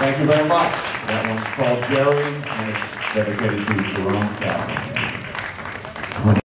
Thank you very much. That one's called Jerry, and it's dedicated to Jerome Kaplan.